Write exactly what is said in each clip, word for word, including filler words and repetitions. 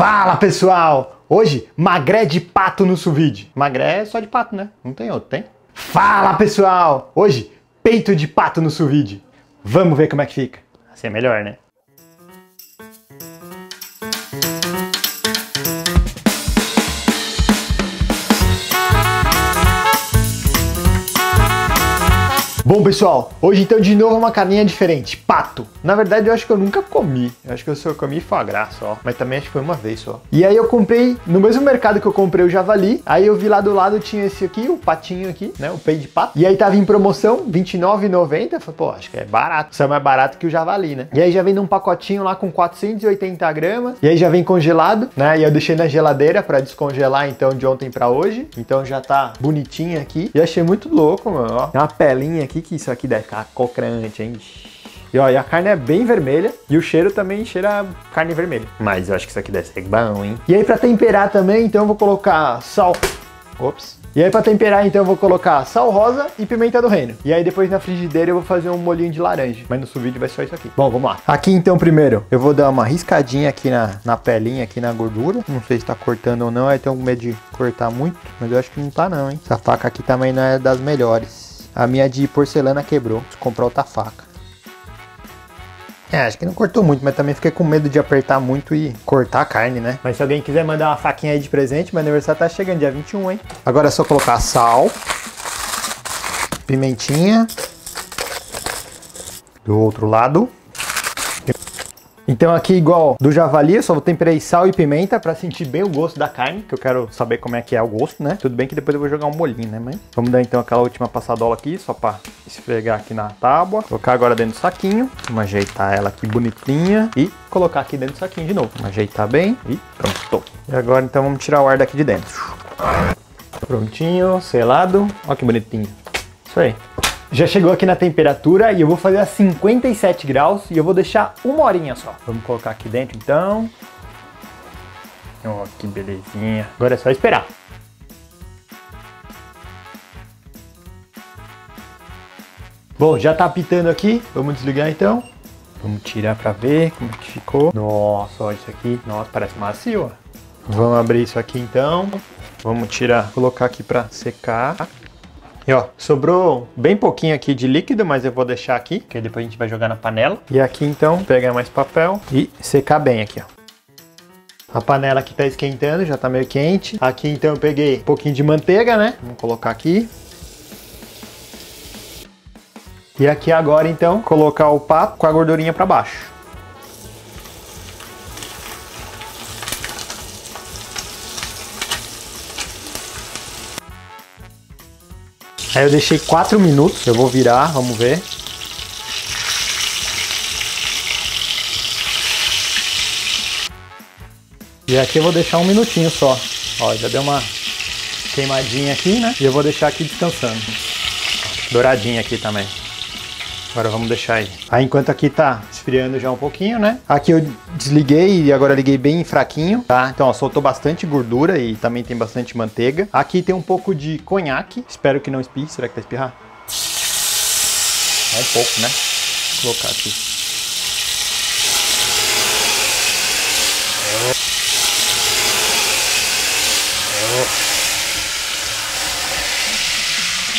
Fala pessoal, hoje magret de pato no sous vide. Magret é só de pato, né? Não tem outro, tem? Fala pessoal, hoje peito de pato no sous vide. Vamos ver como é que fica. Assim é melhor, né? Bom pessoal, hoje então de novo uma carninha diferente, pato. Na verdade eu acho que eu nunca comi, eu acho que eu só comi foie gras só, mas também acho que foi uma vez só. E aí eu comprei, no mesmo mercado que eu comprei o javali, aí eu vi lá do lado tinha esse aqui, o patinho aqui, né, o peito de pato. E aí tava em promoção, vinte e nove reais e noventa centavos, eu falei, pô, acho que é barato, isso é mais barato que o javali, né. E aí já vem num pacotinho lá com quatrocentos e oitenta gramas, e aí já vem congelado, né, e eu deixei na geladeira pra descongelar então de ontem pra hoje, então já tá bonitinho aqui. E achei muito louco, mano, ó, tem uma pelinha aqui. Que isso aqui deve ficar cocrante, hein? E ó, e a carne é bem vermelha e o cheiro também cheira carne vermelha. Mas eu acho que isso aqui deve ser bom, hein? E aí pra temperar também, então eu vou colocar sal... Ops! E aí pra temperar, então eu vou colocar sal rosa e pimenta do reino. E aí depois na frigideira eu vou fazer um molhinho de laranja. Mas no sous vide vai só isso aqui. Bom, vamos lá. Aqui então primeiro eu vou dar uma riscadinha aqui na, na pelinha, aqui na gordura. Não sei se tá cortando ou não, aí tenho medo de cortar muito. Mas eu acho que não tá não, hein? Essa faca aqui também não é das melhores. A minha de porcelana quebrou, preciso comprar outra faca. É, acho que não cortou muito, mas também fiquei com medo de apertar muito e cortar a carne, né? Mas se alguém quiser mandar uma faquinha aí de presente, meu aniversário tá chegando, dia vinte e um, hein? Agora é só colocar sal, pimentinha, do outro lado. Então aqui igual do javali, eu só temperei sal e pimenta pra sentir bem o gosto da carne, que eu quero saber como é que é o gosto, né? Tudo bem que depois eu vou jogar um molhinho, né, mãe? Vamos dar então aquela última passadola aqui, só pra esfregar aqui na tábua. Colocar agora dentro do saquinho. Vamos ajeitar ela aqui bonitinha e colocar aqui dentro do saquinho de novo. Vamos ajeitar bem e pronto. E agora então vamos tirar o ar daqui de dentro. Prontinho, selado. Olha que bonitinho. Isso aí. Já chegou aqui na temperatura e eu vou fazer a cinquenta e sete graus e eu vou deixar uma horinha só. Vamos colocar aqui dentro então. Ó, que belezinha. Agora é só esperar. Bom, já tá apitando aqui. Vamos desligar então. Vamos tirar pra ver como que ficou. Nossa, olha isso aqui. Nossa, parece macio, ó. Vamos abrir isso aqui então. Vamos tirar, colocar aqui pra secar. E ó, sobrou bem pouquinho aqui de líquido, mas eu vou deixar aqui, porque depois a gente vai jogar na panela. E aqui então, pegar mais papel e secar bem aqui, ó. A panela aqui tá esquentando, já tá meio quente. Aqui então eu peguei um pouquinho de manteiga, né? Vamos colocar aqui. E aqui agora então, colocar o pato com a gordurinha pra baixo. Aí eu deixei quatro minutos, eu vou virar, vamos ver. E aqui eu vou deixar um minutinho só. Ó, já deu uma queimadinha aqui, né? E eu vou deixar aqui descansando. Douradinha aqui também. Agora vamos deixar aí. Aí enquanto aqui tá esfriando já um pouquinho, né? Aqui eu desliguei e agora liguei bem fraquinho, tá? Então, ó, soltou bastante gordura e também tem bastante manteiga. Aqui tem um pouco de conhaque. Espero que não espirre. Será que vai espirrar? É um pouco, né? Vou colocar aqui.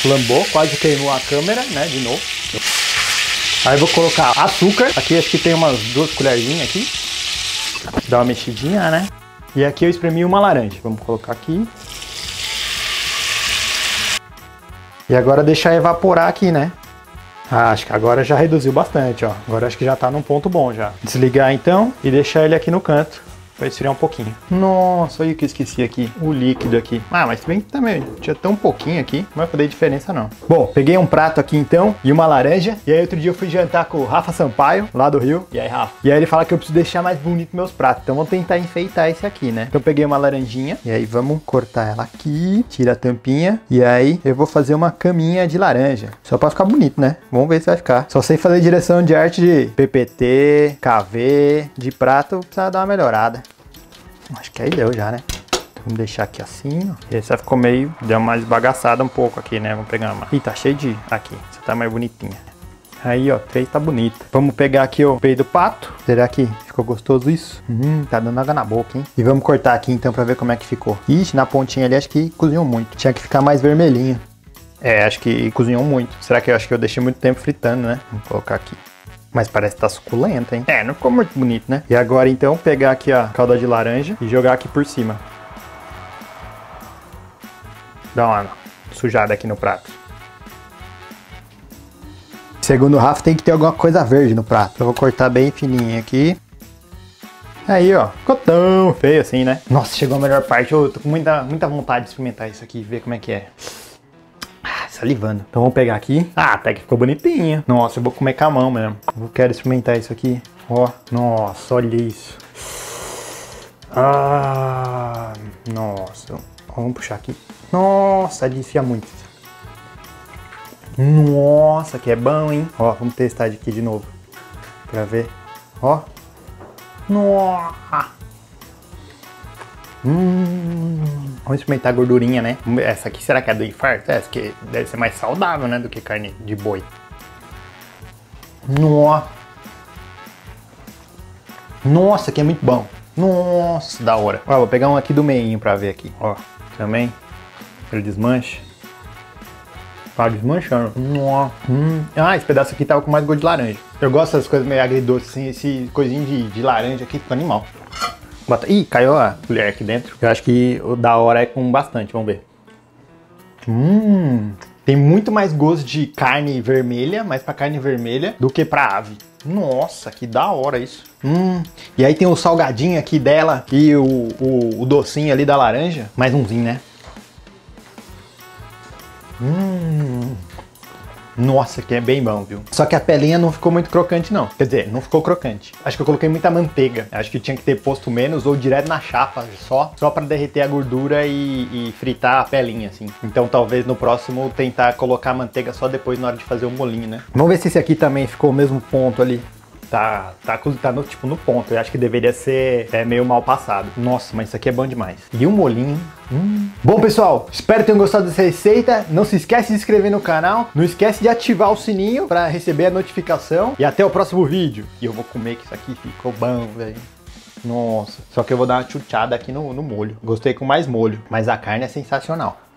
Flambou, quase queimou a câmera, né? De novo. Aí eu vou colocar açúcar, aqui acho que tem umas duas colherzinhas aqui, dá uma mexidinha, né? E aqui eu espremi uma laranja, vamos colocar aqui. E agora deixar evaporar aqui, né? Ah, acho que agora já reduziu bastante, ó. Agora acho que já tá num ponto bom já. Desligar então e deixar ele aqui no canto. Vai esfriar um pouquinho. Nossa, olha o que eu esqueci aqui. O líquido aqui. Ah, mas bem que também tinha tão pouquinho aqui. Não vai fazer diferença, não. Bom, peguei um prato aqui, então, e uma laranja. E aí, outro dia eu fui jantar com o Rafa Sampaio, lá do Rio. E aí, Rafa? E aí, ele fala que eu preciso deixar mais bonito meus pratos. Então, vamos tentar enfeitar esse aqui, né? Então, eu peguei uma laranjinha. E aí, vamos cortar ela aqui. Tira a tampinha. E aí, eu vou fazer uma caminha de laranja. Só pra ficar bonito, né? Vamos ver se vai ficar. Só sei fazer direção de arte de P P T, K V, de prato. Precisa dar uma melhorada. Acho que aí deu já, né? Então, vamos deixar aqui assim, ó. E essa ficou meio... Deu uma esbagaçada um pouco aqui, né? Vamos pegar uma... Ih, tá cheio de... Aqui. Essa tá mais bonitinha. Aí, ó, três tá bonita. Vamos pegar aqui o peito do pato. Será que ficou gostoso isso? Hum, tá dando água na boca, hein? E vamos cortar aqui então pra ver como é que ficou. Ixi, na pontinha ali acho que cozinhou muito. Tinha que ficar mais vermelhinho. É, acho que cozinhou muito. Será que eu acho que eu deixei muito tempo fritando, né? Vamos colocar aqui. Mas parece que tá suculento, hein? É, não ficou muito bonito, né? E agora então pegar aqui a calda de laranja e jogar aqui por cima. Dá uma sujada aqui no prato. Segundo o Rafa, tem que ter alguma coisa verde no prato. Eu vou cortar bem fininho aqui. Aí, ó. Ficou tão feio assim, né? Nossa, chegou a melhor parte. Eu tô com muita, muita vontade de experimentar isso aqui e ver como é que é. Ah, salivando. Então vamos pegar aqui. Ah, até que ficou bonitinho. Nossa, eu vou comer com a mão mesmo. Eu quero experimentar isso aqui. Ó. Nossa, olha isso. Ah, nossa. Vamos puxar aqui. Nossa, desfia muito. Nossa, que é bom, hein? Ó, vamos testar aqui de novo. Pra ver. Ó. Nossa! Hum. Vamos experimentar a gordurinha, né? Essa aqui, será que é do infarto? Essa aqui deve ser mais saudável, né? Do que carne de boi. Nossa! Nossa, que é muito bom. Nossa, da hora. Ó, vou pegar um aqui do meinho pra ver aqui. Ó, também. Ele desmancha. Tá desmanchando. Hum. Ah, esse pedaço aqui tava com mais gosto de laranja. Eu gosto dessas coisas meio agridoces, assim, esse coisinho de, de laranja aqui fica animal. Bota... Ih, caiu a colher aqui dentro. Eu acho que o da hora é com bastante, vamos ver. Hum, tem muito mais gosto de carne vermelha, mais pra carne vermelha, do que pra ave. Nossa, que da hora isso. Hum, e aí tem o salgadinho aqui dela e o, o, o docinho ali da laranja. Mais umzinho, né? Hum. Nossa, que é bem bom, viu? Só que a pelinha não ficou muito crocante, não. Quer dizer, não ficou crocante. Acho que eu coloquei muita manteiga. Acho que tinha que ter posto menos ou direto na chapa só. Só pra derreter a gordura e, e fritar a pelinha, assim. Então talvez no próximo tentar colocar a manteiga só depois na hora de fazer o molinho, né? Vamos ver se esse aqui também ficou o mesmo ponto ali. Tá, tá, tá no, tipo, no ponto. Eu acho que deveria ser é, meio mal passado. Nossa, mas isso aqui é bom demais. E um molinho. Hum. Bom, pessoal, espero que tenham gostado dessa receita. Não se esquece de se inscrever no canal. Não esquece de ativar o sininho pra receber a notificação. E até o próximo vídeo. E eu vou comer que isso aqui ficou bom, velho. Nossa. Só que eu vou dar uma chuchada aqui no, no molho. Gostei com mais molho. Mas a carne é sensacional.